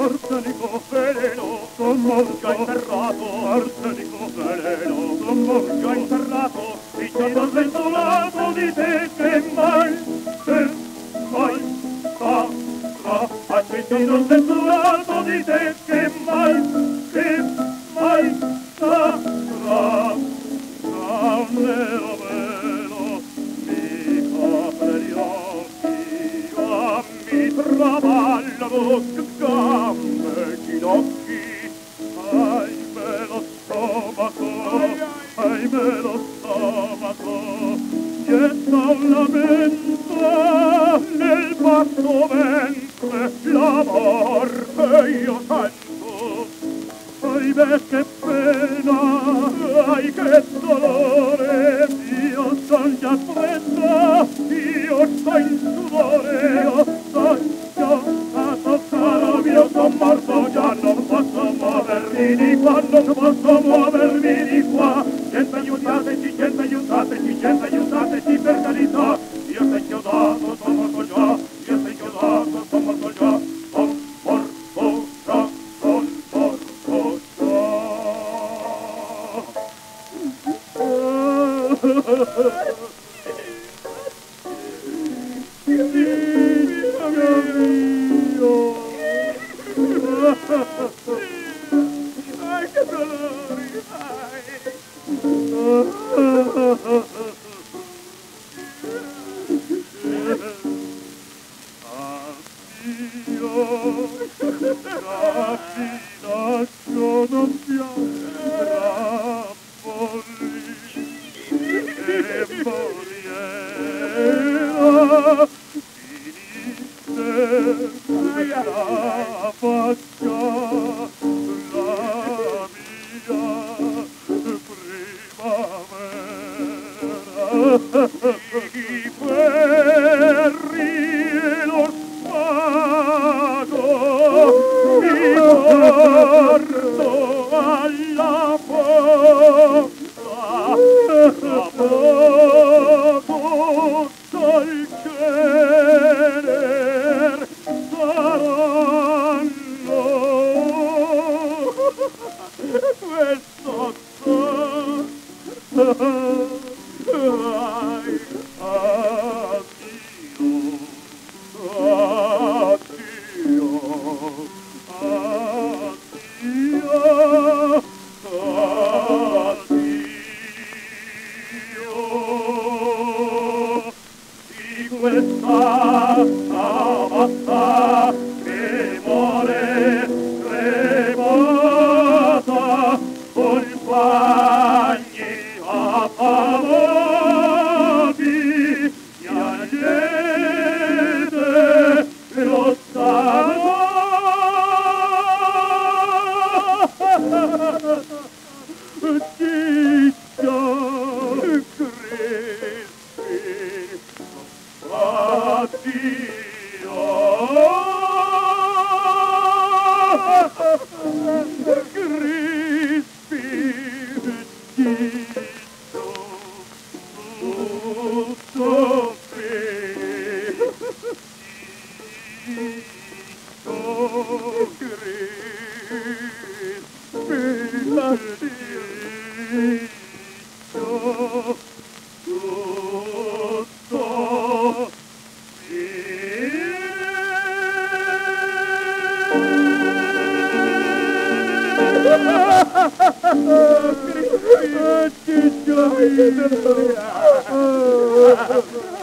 arsenico veleno, sommozza interrato, arsenico veleno, sommozza interrato, e ci hanno sventolato di te che mai, se mai, sa, sa, a te ci hanno sventolato di te che mai, sa, sa, sa, nero velo, mi copre gli occhi, a mi travaglio, gambe, ginocchi, ahimè lo stomaco, ahimè lo stomaco, getta un lamento nel basso ventre, la morte io sento, ahimè che pena, ai che dolore, io son già fredda, io sto in sudore, io son morto già non posso muovermi di qua, non posso muovermi di qua. Gente aiutateci, gente aiutateci, gente aiutateci per carità. Io sei chiodato, sono morto già, io sei chiodato, sono morto già, sono morto già, sono morto già. Oh,